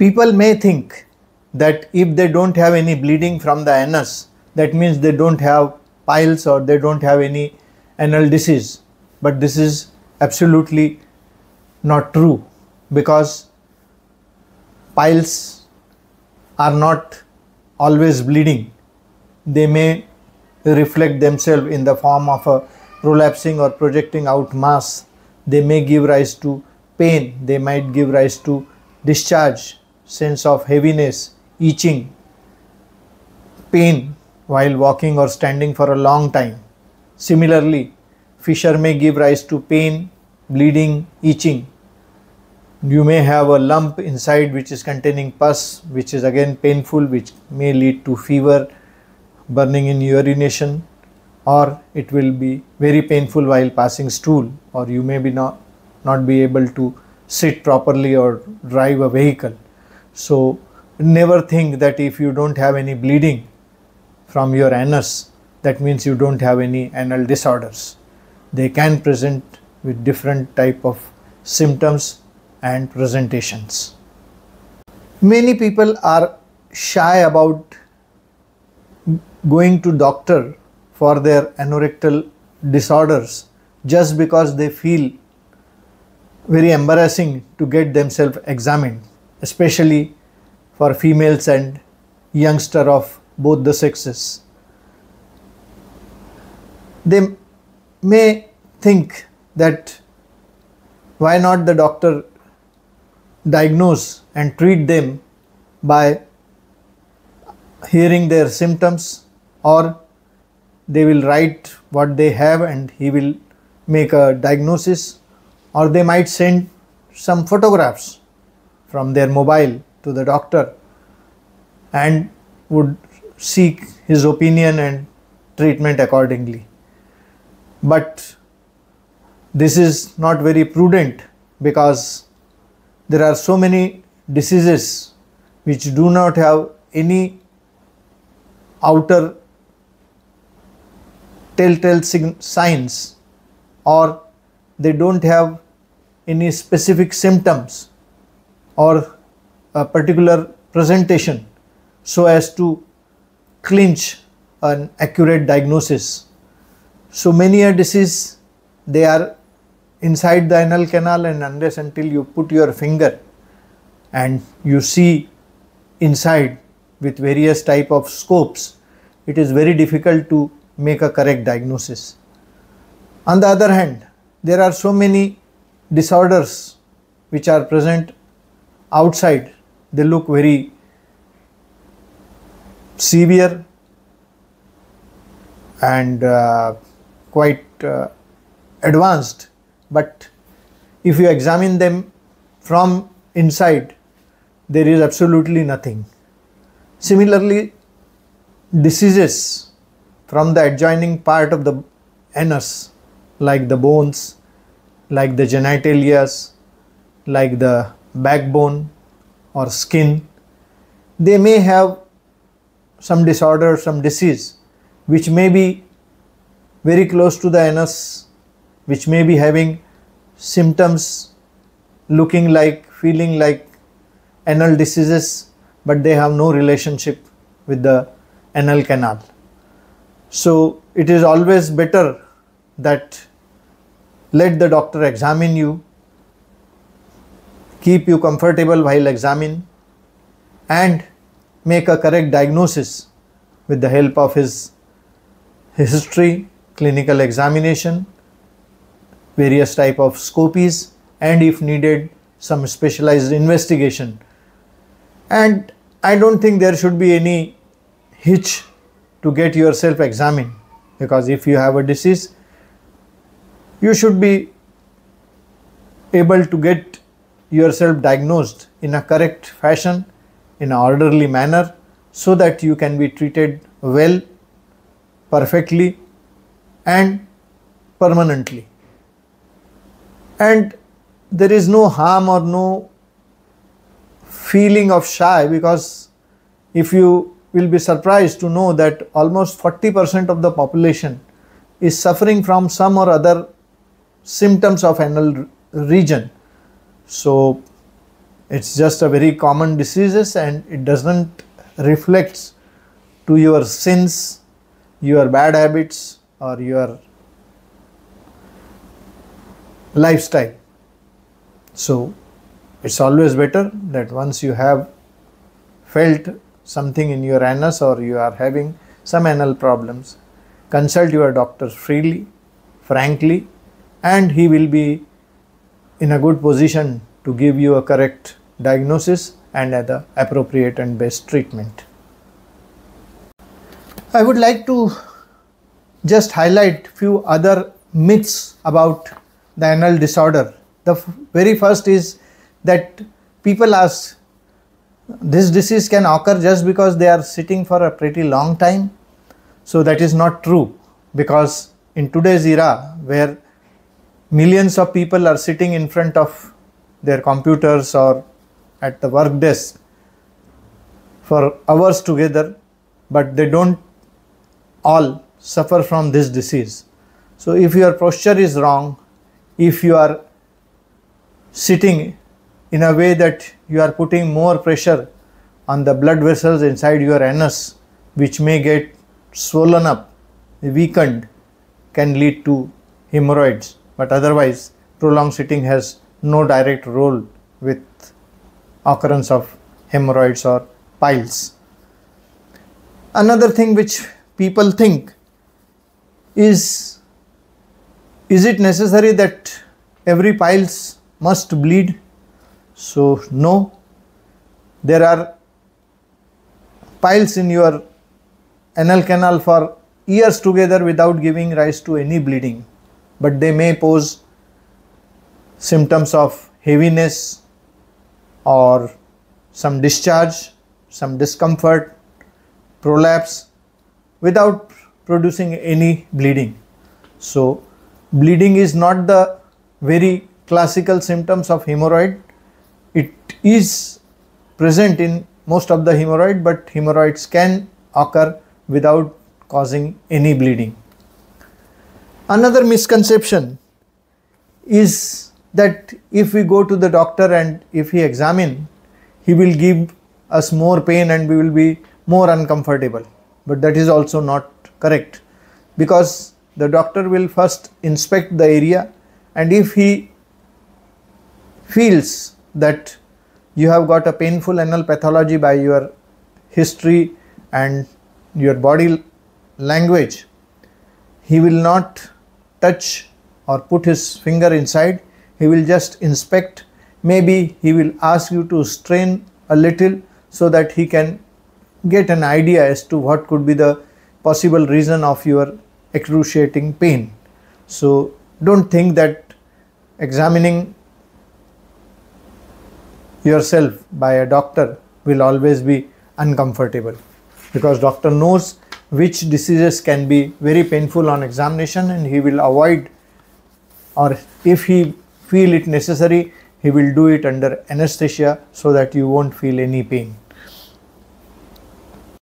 People may think that if they don't have any bleeding from the anus, that means they don't have piles or they don't have any anal disease. But this is absolutely not true, because piles are not always bleeding. They may reflect themselves in the form of a prolapsing or projecting out mass. They may give rise to pain. They might give rise to discharge, sense of heaviness, itching, pain while walking or standing for a long time. Similarly, fissure may give rise to pain, bleeding, itching. You may have a lump inside which is containing pus, which is again painful, which may lead to fever, burning in urination, or it will be very painful while passing stool, or you may be not be able to sit properly or drive a vehicle. So never think that if you don't have any bleeding from your anus, that means you don't have any anal disorders. They can present with different type of symptoms and presentations. Many people are shy about going to doctor for their anorectal disorders just because they feel very embarrassing to get themselves examined, especially for females and youngster of both the sexes. They may think that why not the doctor diagnose and treat them by hearing their symptoms, or they will write what they have and he will make a diagnosis, or they might send some photographs from their mobile to the doctor and would seek his opinion and treatment accordingly. But this is not very prudent, because there are so many diseases which do not have any outer telltale signs, or they don't have any specific symptoms or a particular presentation so as to clinch an accurate diagnosis. So many a disease, they are inside the anal canal, and unless until you put your finger and you see inside with various type of scopes, it is very difficult to make a correct diagnosis. On the other hand, there are so many disorders which are present outside. They look very severe and quite advanced, but if you examine them from inside, there is absolutely nothing. Similarly, diseases from the adjoining part of the anus, like the bones, like the genitalia, like the backbone or skin, they may have some disorder, some disease, which may be very close to the anus, which may be having symptoms looking like, feeling like anal diseases, but they have no relationship with the anal canal. So it is always better that let the doctor examine you, keep you comfortable while examining, and make a correct diagnosis with the help of his history, clinical examination, various type of scopies, and if needed, some specialized investigation. And I don't think there should be any hitch to get yourself examined, because if you have a disease, you should be able to get yourself diagnosed in a correct fashion, in an orderly manner, so that you can be treated well, perfectly and permanently. And there is no harm or no feeling of shy, because if you will be surprised to know that almost 40% of the population is suffering from some or other symptoms of anal region. So It's just a very common diseases, and it doesn't reflects to your sins, your bad habits or your lifestyle. So it's always better that once you have felt something in your anus or you are having some anal problems, consult your doctor freely, frankly, and he will be in a good position to give you a correct diagnosis and the appropriate and best treatment. I would like to just highlight few other myths about the anal disorder. The very first is that people ask this disease can occur just because they are sitting for a pretty long time. So that is not true, because in today's era where millions of people are sitting in front of their computers or at the work desk for hours together, but they don't all suffer from this disease. So if your posture is wrong, if you are sitting in a way that you are putting more pressure on the blood vessels inside your anus, which may get swollen up, weakened, can lead to hemorrhoids, but otherwise prolonged sitting has no direct role with occurrence of hemorrhoids or piles. Another thing which people think is it necessary that every piles must bleed? So no, there are piles in your anal canal for years together without giving rise to any bleeding, but they may pose symptoms of heaviness or some discharge, some discomfort, prolapse, without producing any bleeding. So bleeding is not the very classical symptoms of hemorrhoid. It is present in most of the hemorrhoid, but hemorrhoids can occur without causing any bleeding. Another misconception is that if we go to the doctor and if he examine, he will give us more pain and we will be more uncomfortable. But that is also not correct, because the doctor will first inspect the area, and if he feels that you have got a painful anal pathology by your history and your body language, he will not touch or put his finger inside. He will just inspect. Maybe he will ask you to strain a little so that he can get an idea as to what could be the possible reason of your excruciating pain. So don't think that examining yourself by a doctor will always be uncomfortable, because doctor knows which diseases can be very painful on examination, and he will avoid, or if he feel it necessary, he will do it under anesthesia so that you won't feel any pain.